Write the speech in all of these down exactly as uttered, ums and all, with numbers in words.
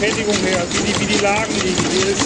Fertigung her, wie die, wie die Lagen liegen, wie ist.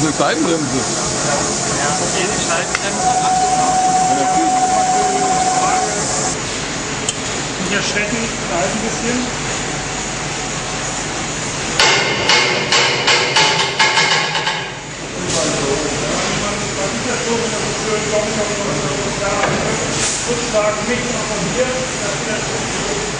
Diese Seitenbremse. Ja, okay, die Seitenbremse. Hier stecken, da ist ein bisschen. Nicht